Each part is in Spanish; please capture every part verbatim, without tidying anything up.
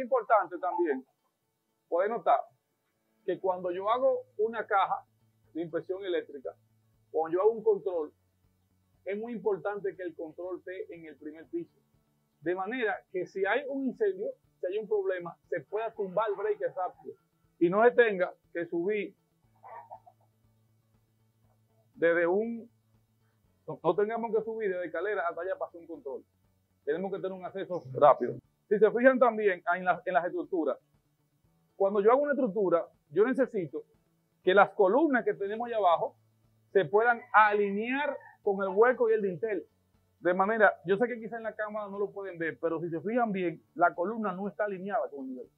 Importante también poder notar que cuando yo hago una caja de impresión eléctrica, cuando yo hago un control, es muy importante que el control esté en el primer piso. De manera que si hay un incendio, si hay un problema, se pueda tumbar el breaker rápido y no se tenga que subir desde un... No tengamos que subir desde escalera hasta allá para hacer un control. Tenemos que tener un acceso rápido. Si se fijan también en las, en las estructuras, cuando yo hago una estructura, yo necesito que las columnas que tenemos allá abajo se puedan alinear con el hueco y el dintel. De manera, yo sé que quizá en la cámara no lo pueden ver, pero si se fijan bien, la columna no está alineada con el nivel.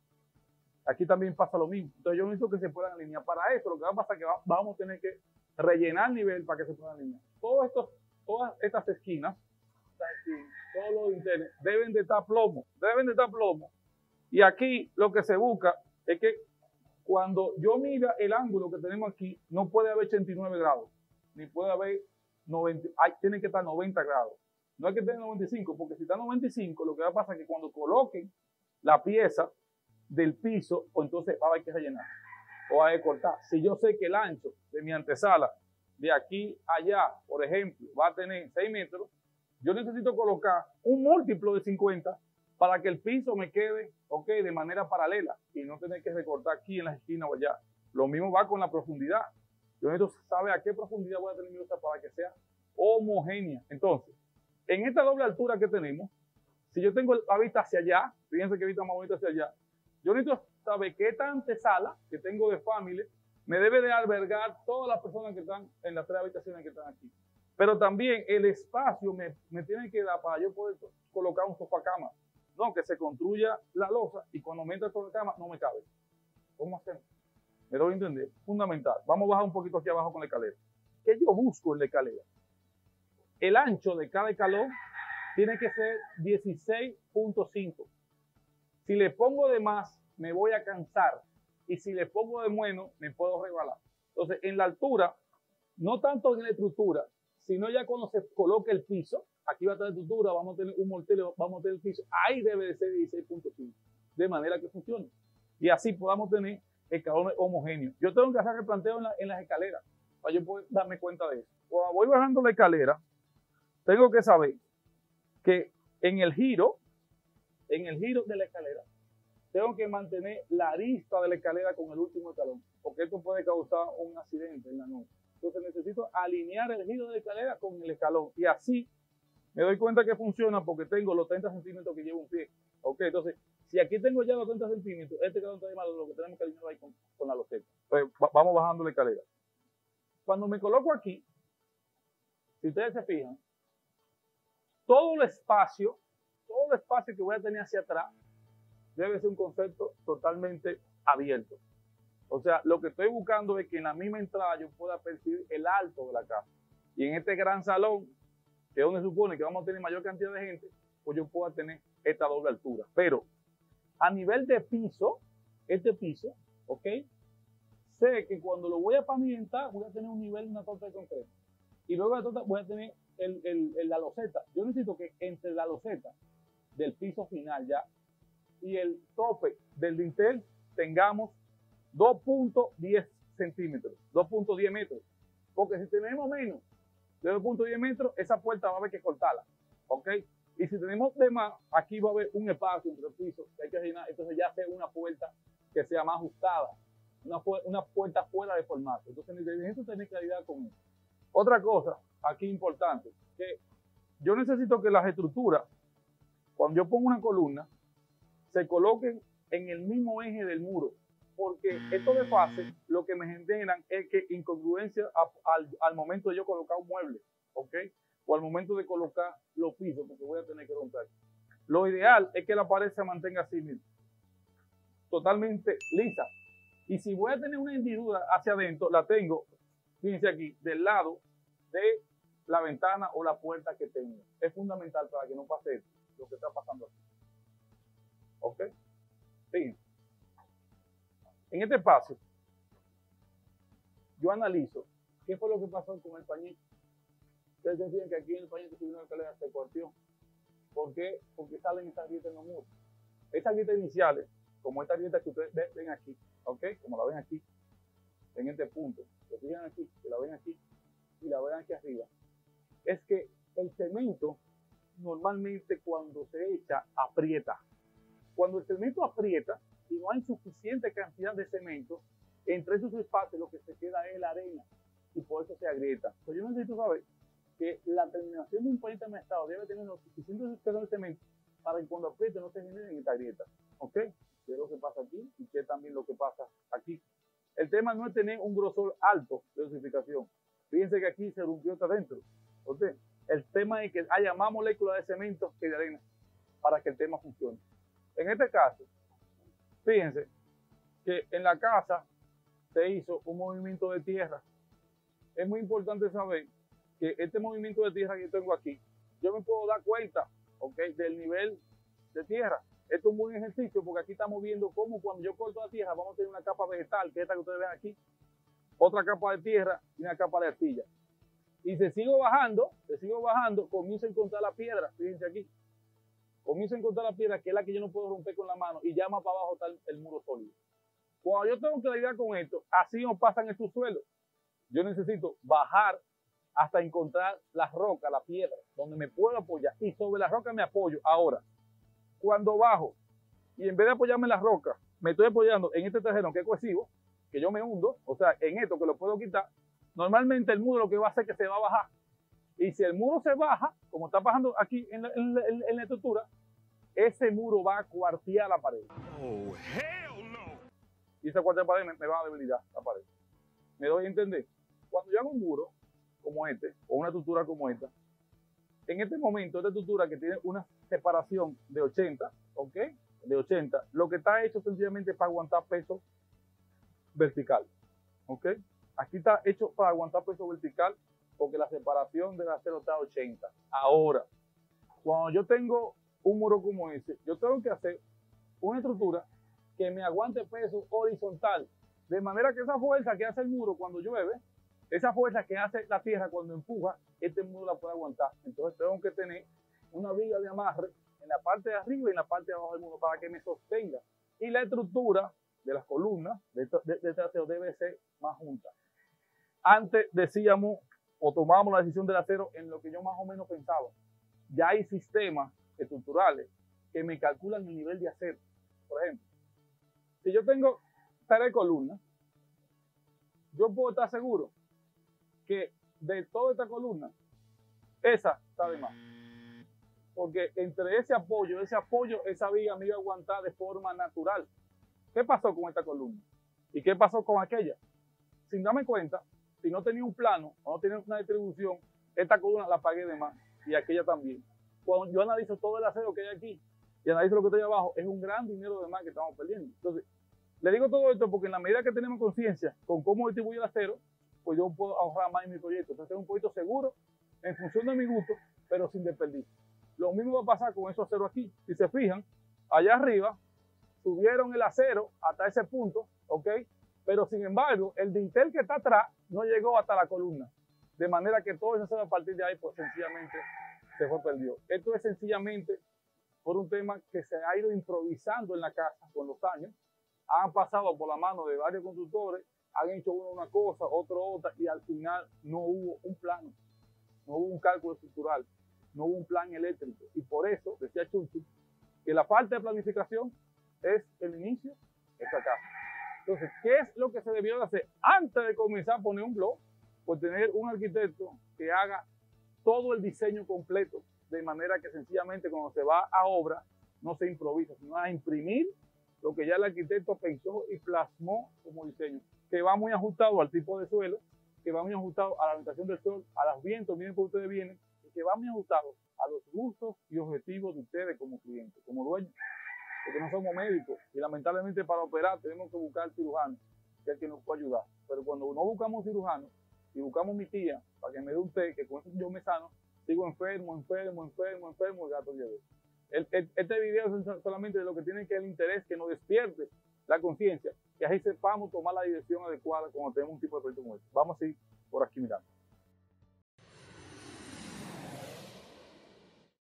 Aquí también pasa lo mismo. Entonces yo necesito que se puedan alinear. Para eso lo que va a pasar es que va, vamos a tener que rellenar el nivel para que se puedan alinear. Todos estos, todas estas esquinas, aquí, todos los dinteles deben de estar plomo, deben de estar plomo. Y aquí lo que se busca es que cuando yo mida el ángulo que tenemos aquí, no puede haber ochenta y nueve grados, ni puede haber noventa, hay, tiene que estar noventa grados. No hay que tener noventa y cinco, porque si está noventa y cinco, lo que va a pasar es que cuando coloquen la pieza del piso, o entonces va a haber que rellenar, o va a haber que cortar. Si yo sé que el ancho de mi antesala, de aquí a allá, por ejemplo, va a tener seis metros, yo necesito colocar un múltiplo de cincuenta para que el piso me quede, ok, de manera paralela y no tener que recortar aquí en las esquinas o allá. Lo mismo va con la profundidad. Yo necesito saber a qué profundidad voy a tener mi losa para que sea homogénea. Entonces, en esta doble altura que tenemos, si yo tengo la vista hacia allá, fíjense qué vista más bonita hacia allá, yo necesito saber que esta antesala que tengo de family me debe de albergar todas las personas que están en las tres habitaciones que están aquí. Pero también el espacio me, me tiene que dar para yo poder colocar un sofá cama. No, que se construya la losa y cuando me entra el sofá cama no me cabe. ¿Cómo hacemos? Me doy a entender. Fundamental. Vamos a bajar un poquito aquí abajo con la escalera. ¿Qué yo busco en la escalera? El ancho de cada escalón tiene que ser dieciséis punto cinco. Si le pongo de más, me voy a cansar. Y si le pongo de menos, me puedo rebalar. Entonces, en la altura, no tanto en la estructura, sino ya cuando se coloque el piso, aquí va a estar la estructura, vamos a tener un mortero, vamos a tener el piso, ahí debe de ser dieciséis punto cinco, de manera que funcione. Y así podamos tener escalones homogéneos. Yo tengo que hacer el planteo en, la, en las escaleras, para yo poder darme cuenta de eso. Cuando voy bajando la escalera, tengo que saber que en el giro, en el giro de la escalera, tengo que mantener la arista de la escalera con el último escalón, porque esto puede causar un accidente en la noche. Entonces necesito alinear el giro de la escalera con el escalón. Y así me doy cuenta que funciona porque tengo los treinta centímetros que lleva un pie. Ok, entonces, si aquí tengo ya los treinta centímetros, este escalón está de malo, lo que tenemos que alinear ahí con, con la loseta. Entonces, va, vamos bajando la escalera. Cuando me coloco aquí, si ustedes se fijan, todo el espacio, todo el espacio que voy a tener hacia atrás, debe ser un concepto totalmente abierto. O sea, lo que estoy buscando es que en la misma entrada yo pueda percibir el alto de la casa. Y en este gran salón, que es donde se supone que vamos a tener mayor cantidad de gente, pues yo pueda tener esta doble altura. Pero a nivel de piso, este piso, ¿ok? Sé que cuando lo voy a pavimentar, voy a tener un nivel, una torta de concreto. Y luego de la torta voy a tener el, el, el, la loseta. Yo necesito que entre la loseta del piso final ya y el tope del dintel tengamos dos punto diez centímetros, dos punto diez metros, porque si tenemos menos de dos punto diez metros, esa puerta va a haber que cortarla, ¿ok? Y si tenemos de más, aquí va a haber un espacio entre el piso, que hay que rellenar, entonces ya sea una puerta que sea más ajustada, una, pu una puerta fuera de formato. Entonces necesito tener claridad con eso. Otra cosa aquí importante, que yo necesito que las estructuras, cuando yo pongo una columna, se coloquen en el mismo eje del muro, porque estos de fase lo que me generan es que incongruencia a, al, al momento de yo colocar un mueble, ¿ok? O al momento de colocar los pisos, porque voy a tener que romper. Lo ideal es que la pared se mantenga así mismo, totalmente lisa. Y si voy a tener una hendidura hacia adentro, la tengo, fíjense aquí, del lado de la ventana o la puerta que tengo. Es fundamental para que no pase esto, lo que está pasando aquí. ¿Ok? Fíjense. En este espacio, yo analizo qué fue lo que pasó con el pañito. Ustedes decían que aquí en el pañito subieron la escalera, se cortó. ¿Por qué? Porque salen estas grietas en los muros. Estas grietas iniciales, como esta grieta que ustedes ven aquí, ¿ok? Como la ven aquí, en este punto, que fijan aquí, que la ven aquí y la ven aquí arriba, es que el cemento normalmente cuando se echa aprieta. Cuando el cemento aprieta y no hay suficiente cantidad de cemento, entre esos espacios lo que se queda es la arena y por eso se agrieta. Pues yo necesito saber que la terminación de un palito estado debe tener los suficientes de cemento para que cuando apriete no se generen esta grieta. ¿Ok? Que es lo que pasa aquí y que también lo que pasa aquí. El tema no es tener un grosor alto de dosificación. Fíjense que aquí se rompió hasta adentro. ¿Ok? El tema es que haya más moléculas de cemento que de arena para que el tema funcione. En este caso, fíjense que en la casa se hizo un movimiento de tierra. Es muy importante saber que este movimiento de tierra que yo tengo aquí, yo me puedo dar cuenta, ¿ok?, del nivel de tierra. Esto es un buen ejercicio porque aquí estamos viendo cómo cuando yo corto la tierra vamos a tener una capa vegetal, que es esta que ustedes ven aquí, otra capa de tierra y una capa de arcilla. Y se sigo bajando, se sigo bajando, comienzo a encontrar la piedra, fíjense aquí. Comienzo a encontrar la piedra, que es la que yo no puedo romper con la mano, y ya más para abajo está el, el muro sólido. Cuando yo tengo que lidiar con esto, así nos pasa en estos suelos. Yo necesito bajar hasta encontrar la roca, la piedra, donde me puedo apoyar, y sobre la roca me apoyo. Ahora, cuando bajo, y en vez de apoyarme en la roca, me estoy apoyando en este terreno que es cohesivo, que yo me hundo, o sea, en esto que lo puedo quitar, normalmente el muro lo que va a hacer es que se va a bajar. Y si el muro se baja, como está bajando aquí en la, en la, en la estructura, ese muro va a cuartear la pared. Oh, hell no. Y esa cuarta pared me, me va a debilitar la pared. ¿Me doy a entender? Cuando yo hago un muro como este, o una estructura como esta, en este momento, esta estructura que tiene una separación de ochenta, ¿ok? De ochenta, lo que está hecho sencillamente para aguantar peso vertical, ¿ok? Aquí está hecho para aguantar peso vertical porque la separación del acero está a ochenta. Ahora, cuando yo tengo un muro como este, yo tengo que hacer una estructura que me aguante peso horizontal. De manera que esa fuerza que hace el muro cuando llueve, esa fuerza que hace la tierra cuando empuja, este muro la puede aguantar. Entonces tengo que tener una viga de amarre en la parte de arriba y en la parte de abajo del muro para que me sostenga. Y la estructura de las columnas de este acero debe ser más junta. Antes decíamos o tomábamos la decisión del acero en lo que yo más o menos pensaba. Ya hay sistemas estructurales que me calculan el nivel de acero. Por ejemplo, si yo tengo tres columnas, yo puedo estar seguro que de toda esta columna, esa está de más. Porque entre ese apoyo, ese apoyo, esa viga me iba a aguantar de forma natural. ¿Qué pasó con esta columna? ¿Y qué pasó con aquella? Sin darme cuenta, si no tenía un plano o no tenía una distribución, esta columna la pagué de más y aquella también. Cuando yo analizo todo el acero que hay aquí y analizo lo que está ahí abajo, es un gran dinero de más que estamos perdiendo. Entonces, le digo todo esto porque en la medida que tenemos conciencia con cómo distribuye el acero, pues yo puedo ahorrar más en mi proyecto. Entonces, es un proyecto seguro en función de mi gusto, pero sin desperdicio. Lo mismo va a pasar con esos aceros aquí. Si se fijan, allá arriba subieron el acero hasta ese punto, ¿ok? Pero sin embargo, el dintel que está atrás no llegó hasta la columna. De manera que todo ese acero a partir de ahí, pues sencillamente se fue perdido. Esto es sencillamente por un tema que se ha ido improvisando en la casa con los años. Han pasado por la mano de varios constructores, han hecho uno una cosa, otro otra, y al final no hubo un plano, no hubo un cálculo estructural, no hubo un plan eléctrico. Y por eso, decía Churchill, que la falta de planificación es el inicio de esta casa. Entonces, ¿qué es lo que se debió de hacer antes de comenzar a poner un blog? Pues tener un arquitecto que haga todo el diseño completo, de manera que sencillamente cuando se va a obra, no se improvisa, sino a imprimir lo que ya el arquitecto pensó y plasmó como diseño, que va muy ajustado al tipo de suelo, que va muy ajustado a la orientación del sol, a los vientos, miren por ustedes vienen, y que va muy ajustado a los gustos y objetivos de ustedes como clientes, como dueños. Porque no somos médicos y lamentablemente para operar tenemos que buscar cirujanos, que es el que nos puede ayudar. Pero cuando no buscamos cirujanos y buscamos mi tía para que me dé un té, que con eso yo me sano, sigo enfermo, enfermo, enfermo, enfermo, el gato lleve. El, el, este video es solamente de lo que tiene que el interés que nos despierte la conciencia y así sepamos tomar la dirección adecuada cuando tenemos un tipo de proyecto como este. Vamos a ir por aquí mirando.